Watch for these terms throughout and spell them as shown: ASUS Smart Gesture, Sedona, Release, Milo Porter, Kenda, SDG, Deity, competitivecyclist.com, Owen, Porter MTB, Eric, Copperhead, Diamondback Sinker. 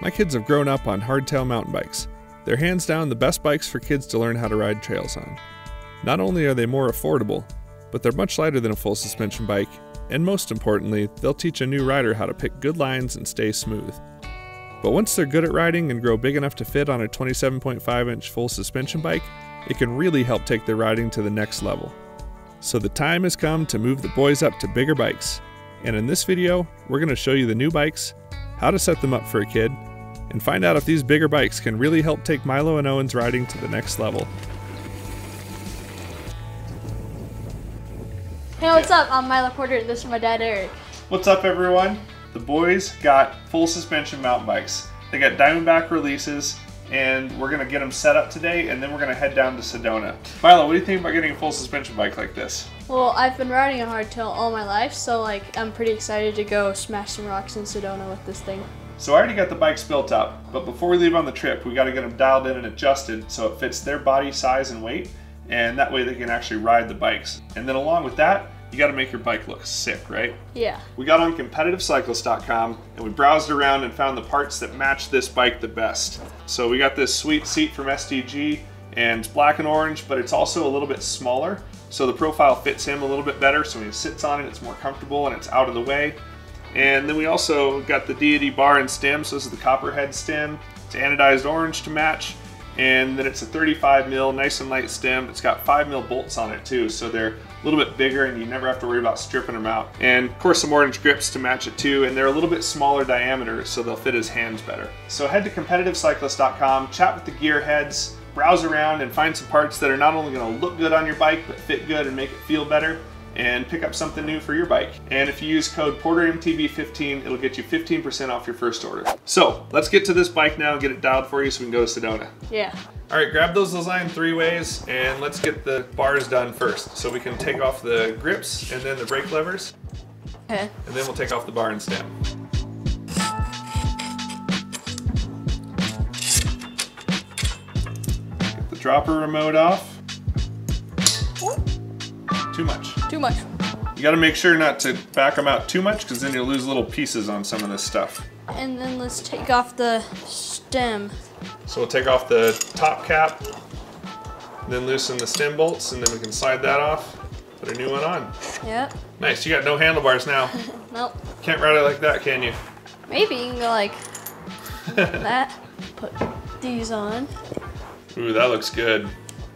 My kids have grown up on hardtail mountain bikes. They're hands down the best bikes for kids to learn how to ride trails on. Not only are they more affordable, but they're much lighter than a full suspension bike, and most importantly, they'll teach a new rider how to pick good lines and stay smooth. But once they're good at riding and grow big enough to fit on a 27.5-inch full suspension bike, it can really help take their riding to the next level. So the time has come to move the boys up to bigger bikes. And in this video, we're going to show you the new bikes, how to set them up for a kid, and find out if these bigger bikes can really help take Milo and Owen's riding to the next level. Hey, what's up? I'm Milo Porter. This is my dad, Eric. What's up, everyone? The boys got full suspension mountain bikes. They got Diamondback releases, and we're going to get them set up today, and then we're going to head down to Sedona. Milo, what do you think about getting a full suspension bike like this? Well, I've been riding a hardtail all my life, so I'm pretty excited to go smash some rocks in Sedona with this thing. So I already got the bikes built up, but before we leave on the trip, we got to get them dialed in and adjusted so it fits their body size and weight, and that way they can actually ride the bikes. And then along with that, you got to make your bike look sick, right? Yeah. We got on competitivecyclist.com and we browsed around and found the parts that match this bike the best. So we got this sweet seat from SDG, and it's black and orange, but it's also a little bit smaller, so the profile fits him a little bit better. So when he sits on it, it's more comfortable and it's out of the way. And then we also got the Deity bar and stem. So this is the copperhead stem. It's anodized orange to match. And then it's a 35 mil, nice and light stem. It's got 5 mil bolts on it too, so they're a little bit bigger and you never have to worry about stripping them out. And of course some orange grips to match it too, and they're a little bit smaller diameter, so they'll fit his hands better. So head to competitivecyclist.com, chat with the gear heads, browse around and find some parts that are not only gonna look good on your bike, but fit good and make it feel better, and pick up something new for your bike. And if you use code Porter MTB 15, it'll get you 15% off your first order. So let's get to this bike now and get it dialed for you so we can go to Sedona. Yeah. All right, grab those aligned three ways and let's get the bars done first. So we can take off the grips and then the brake levers. Okay. And then we'll take off the bar and stem. Get the dropper remote off. Too much. Too much. You gotta make sure not to back them out too much, because then you'll lose little pieces on some of this stuff. And then let's take off the stem. So we'll take off the top cap, then loosen the stem bolts, and then we can slide that off, put a new one on. Yep. Nice, you got no handlebars now. Nope. Can't ride it like that, can you? Maybe you can go like that. Put these on. Ooh, that looks good.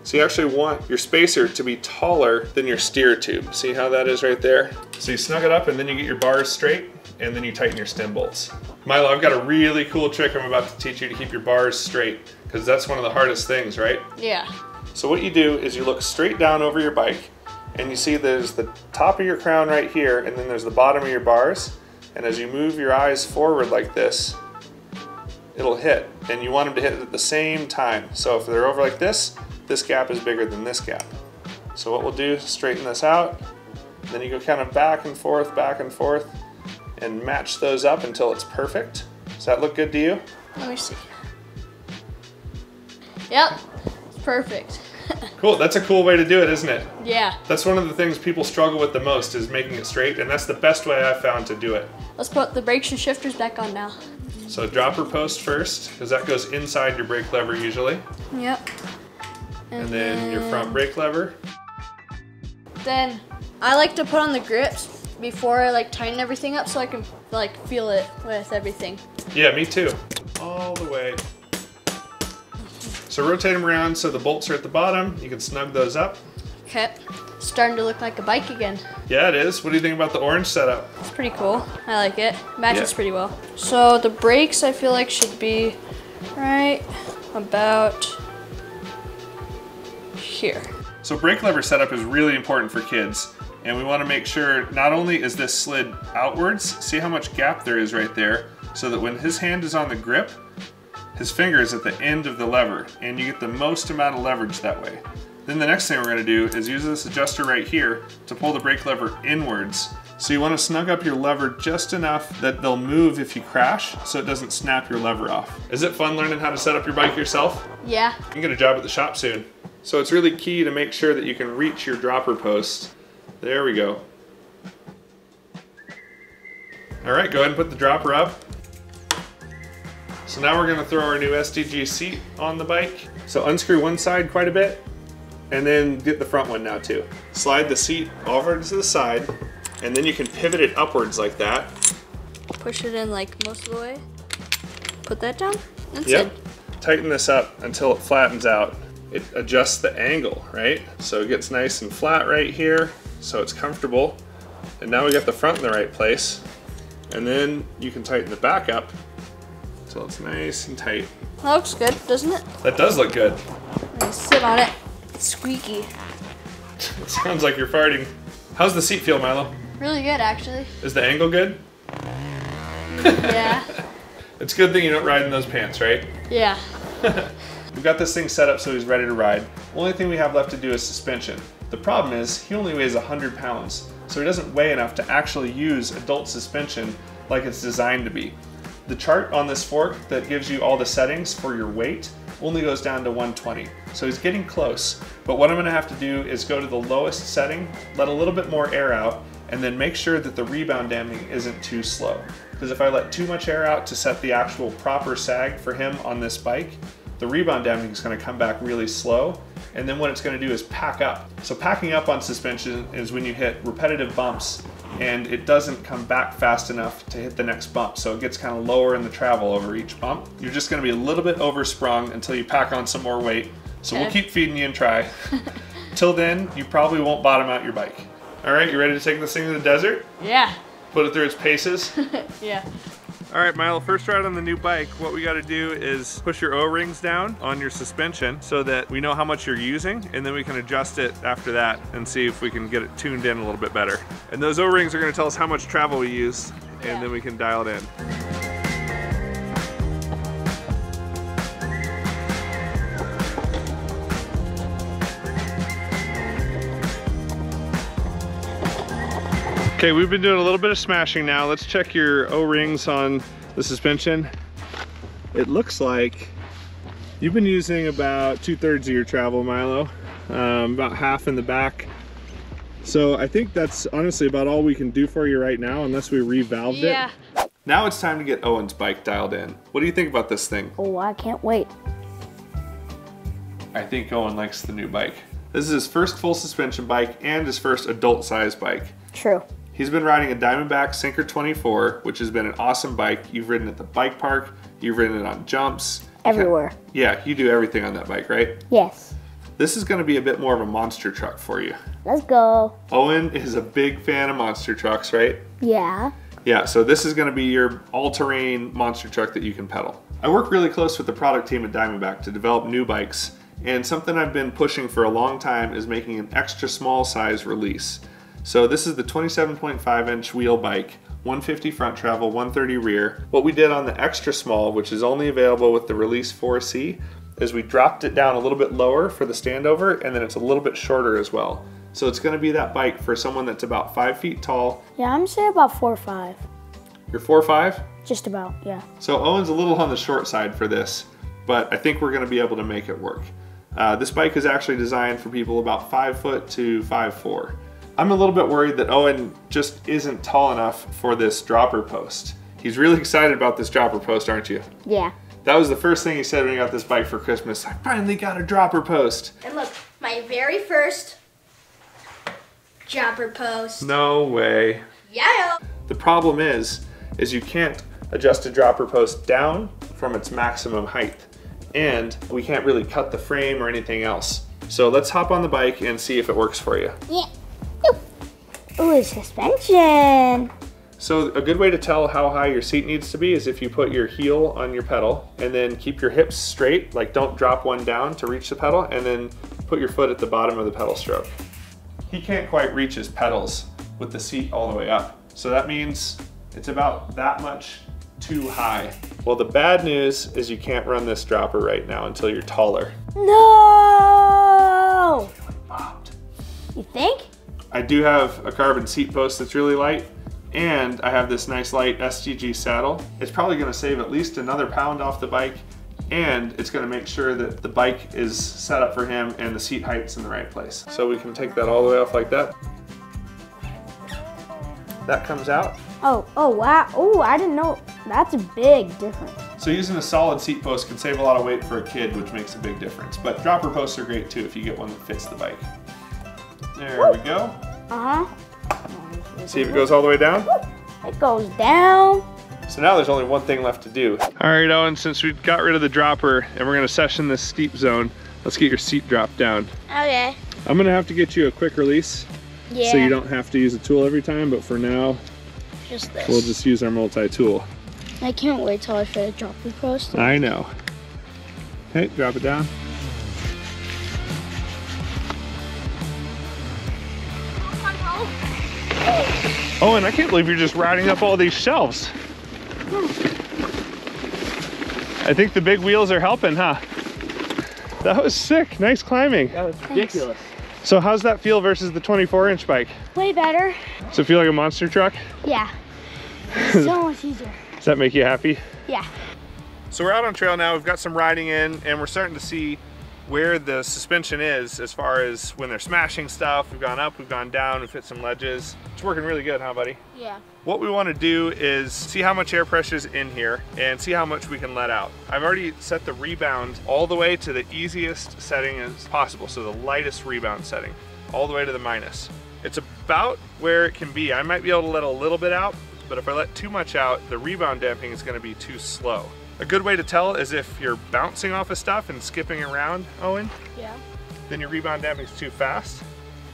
So you actually want your spacer to be taller than your steer tube. See how that is right there? So you snug it up and then you get your bars straight and then you tighten your stem bolts. Milo, I've got a really cool trick I'm about to teach you to keep your bars straight, because that's one of the hardest things, right? Yeah. So what you do is you look straight down over your bike and you see there's the top of your crown right here and then there's the bottom of your bars. And as you move your eyes forward like this, it'll hit, and you want them to hit at the same time. So if they're over like this, this gap is bigger than this gap. So what we'll do is straighten this out, then you go kind of back and forth, and match those up until it's perfect. Does that look good to you? Let me see. Yep, it's perfect. Cool, that's a cool way to do it, isn't it? Yeah. That's one of the things people struggle with the most, is making it straight, and that's the best way I've found to do it. Let's put the brakes and shifters back on now. So dropper post first, because that goes inside your brake lever usually. Yep. And then your front brake lever. Then I like to put on the grips before I tighten everything up so I can feel it with everything. Yeah, me too. All the way. So rotate them around so the bolts are at the bottom. You can snug those up. Okay. Starting to look like a bike again. Yeah, it is. What do you think about the orange setup? It's pretty cool. I like it. Matches pretty well. So the brakes I feel like should be right about here. So brake lever setup is really important for kids, and we want to make sure not only is this slid outwards, see how much gap there is right there, so that when his hand is on the grip, his finger is at the end of the lever and you get the most amount of leverage that way. Then the next thing we're going to do is use this adjuster right here to pull the brake lever inwards. So you want to snug up your lever just enough that they'll move if you crash, so it doesn't snap your lever off. Is it fun learning how to set up your bike yourself? Yeah. You can get a job at the shop soon. So it's really key to make sure that you can reach your dropper post. There we go. All right, go ahead and put the dropper up. So now we're gonna throw our new SDG seat on the bike. So unscrew one side quite a bit and then get the front one now too. Slide the seat over to the side and then you can pivot it upwards like that. Push it in like most of the way. Put that down. That's it. Tighten this up until it flattens out. It adjusts the angle, right? So it gets nice and flat right here, so it's comfortable. And now we got the front in the right place. And then you can tighten the back up until it's nice and tight. That looks good, doesn't it? That does look good. I'm gonna sit on it. It's squeaky. It sounds like you're farting. How's the seat feel, Milo? Really good, actually. Is the angle good? Yeah. It's a good thing you don't ride in those pants, right? Yeah. We've got this thing set up so he's ready to ride. Only thing we have left to do is suspension. The problem is he only weighs 100 pounds, so he doesn't weigh enough to actually use adult suspension like it's designed to be. The chart on this fork that gives you all the settings for your weight only goes down to 120, so he's getting close. But what I'm gonna have to do is go to the lowest setting, let a little bit more air out, and then make sure that the rebound damping isn't too slow. Because if I let too much air out to set the actual proper sag for him on this bike, the rebound damping is going to come back really slow, and then what it's going to do is pack up. So packing up on suspension is when you hit repetitive bumps and it doesn't come back fast enough to hit the next bump, so it gets kind of lower in the travel over each bump. You're just going to be a little bit oversprung until you pack on some more weight, so we'll keep feeding you and try. Till then, you probably won't bottom out your bike. All right, you ready to take this thing to the desert? Yeah. Put it through its paces? Yeah. All right, Milo, first ride on the new bike, what we gotta do is push your O-rings down on your suspension so that we know how much you're using, and then we can adjust it after that and see if we can get it tuned in a little bit better. And those O-rings are gonna tell us how much travel we use, and then we can dial it in. Okay, we've been doing a little bit of smashing now. Let's check your O-rings on the suspension. It looks like you've been using about 2/3 of your travel, Milo, about half in the back. So I think that's honestly about all we can do for you right now, unless we revalved it. Now it's time to get Owen's bike dialed in. What do you think about this thing? Oh, I can't wait. I think Owen likes the new bike. This is his first full suspension bike and his first adult size bike. True. He's been riding a Diamondback Sinker 24, which has been an awesome bike. You've ridden at the bike park, you've ridden it on jumps. Everywhere. Yeah, you do everything on that bike, right? Yes. This is gonna be a bit more of a monster truck for you. Let's go. Owen is a big fan of monster trucks, right? Yeah. Yeah, so this is gonna be your all-terrain monster truck that you can pedal. I work really close with the product team at Diamondback to develop new bikes, and something I've been pushing for a long time is making an extra small size Release. So this is the 27.5 inch wheel bike, 150 front travel, 130 rear. What we did on the extra small, which is only available with the Release 4C, is we dropped it down a little bit lower for the standover, and then it's a little bit shorter as well. So it's gonna be that bike for someone that's about 5 feet tall. Yeah, I'm saying about 4 or 5. You're 4 or 5? Just about, yeah. So Owen's a little on the short side for this, but I think we're gonna be able to make it work. This bike is actually designed for people about 5 foot to 5'4". I'm a little bit worried that Owen just isn't tall enough for this dropper post. He's really excited about this dropper post, aren't you? Yeah. That was the first thing he said when he got this bike for Christmas. I finally got a dropper post. And look, my very first dropper post. No way. Yeah. The problem is you can't adjust a dropper post down from its maximum height. And we can't really cut the frame or anything else. So let's hop on the bike and see if it works for you. Yeah. Ooh, suspension. So a good way to tell how high your seat needs to be is if you put your heel on your pedal and then keep your hips straight, like don't drop one down to reach the pedal, and then put your foot at the bottom of the pedal stroke. He can't quite reach his pedals with the seat all the way up. So that means it's about that much too high. Well, the bad news is you can't run this dropper right now until you're taller. No! You think? I do have a carbon seat post that's really light, and I have this nice light SDG saddle. It's probably gonna save at least another pound off the bike, and it's gonna make sure that the bike is set up for him and the seat height's in the right place. So we can take that all the way off like that. That comes out. Oh, wow. Oh, I didn't know. That's a big difference. So using a solid seat post can save a lot of weight for a kid, which makes a big difference. But dropper posts are great too if you get one that fits the bike. There we go. See if it goes all the way down? It goes down. So now there's only one thing left to do. All right, Owen, since we got rid of the dropper and we're gonna session this steep zone, let's get your seat dropped down. Okay. I'm gonna have to get you a quick release. Yeah. So you don't have to use a tool every time, but for now, just this. We'll just use our multi-tool. I can't wait till I try to drop the post. I know. Hey, drop it down. Oh, and I can't believe you're just riding up all these shelves. I think the big wheels are helping, huh? That was sick. Nice climbing. That was ridiculous. Thanks. So how's that feel versus the 24-inch bike? Way better. So feel like a monster truck? Yeah. It's so much easier. Does that make you happy? Yeah. So we're out on trail now. We've got some riding in and we're starting to see where the suspension is as far as when they're smashing stuff. We've gone up, we've gone down, we've hit some ledges. It's working really good, huh, buddy? Yeah. What we want to do is see how much air pressure is in here and see how much we can let out. I've already set the rebound all the way to the easiest setting as possible, so the lightest rebound setting, all the way to the minus. It's about where it can be. I might be able to let a little bit out, but if I let too much out, the rebound damping is gonna be too slow. A good way to tell is if you're bouncing off of stuff and skipping around, Owen, yeah, then your rebound damping's too fast.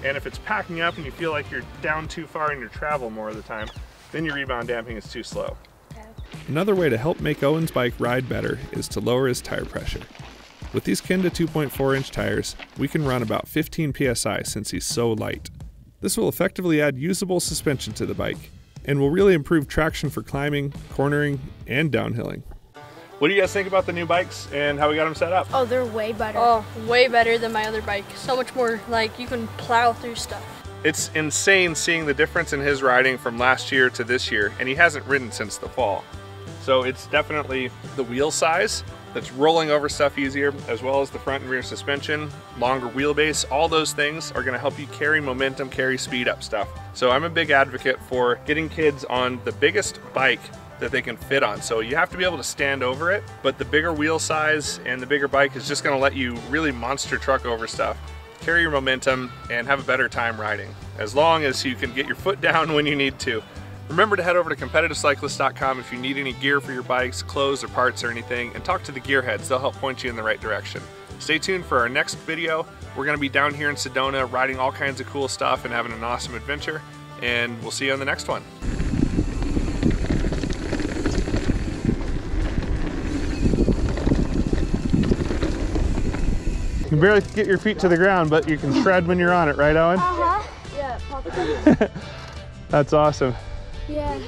And if it's packing up and you feel like you're down too far in your travel more of the time, then your rebound damping is too slow. Okay. Another way to help make Owen's bike ride better is to lower his tire pressure. With these Kenda 2.4-inch tires, we can run about 15 PSI since he's so light. This will effectively add usable suspension to the bike and will really improve traction for climbing, cornering, and downhilling. What do you guys think about the new bikes and how we got them set up? Oh, they're way better. Oh, way better than my other bike. So much more, like, you can plow through stuff. It's insane seeing the difference in his riding from last year to this year, and he hasn't ridden since the fall. So it's definitely the wheel size that's rolling over stuff easier, as well as the front and rear suspension, longer wheelbase. All those things are gonna help you carry momentum, carry speed up stuff. So I'm a big advocate for getting kids on the biggest bike that they can fit on. So you have to be able to stand over it, but the bigger wheel size and the bigger bike is just gonna let you really monster truck over stuff, carry your momentum, and have a better time riding, as long as you can get your foot down when you need to. Remember to head over to competitivecyclist.com if you need any gear for your bikes, clothes, or parts or anything, and talk to the gearheads. They'll help point you in the right direction. Stay tuned for our next video. We're gonna be down here in Sedona riding all kinds of cool stuff and having an awesome adventure, and we'll see you on the next one. You can barely get your feet to the ground, but you can shred when you're on it, right, Owen? Uh-huh. Yeah. That's awesome. Yeah.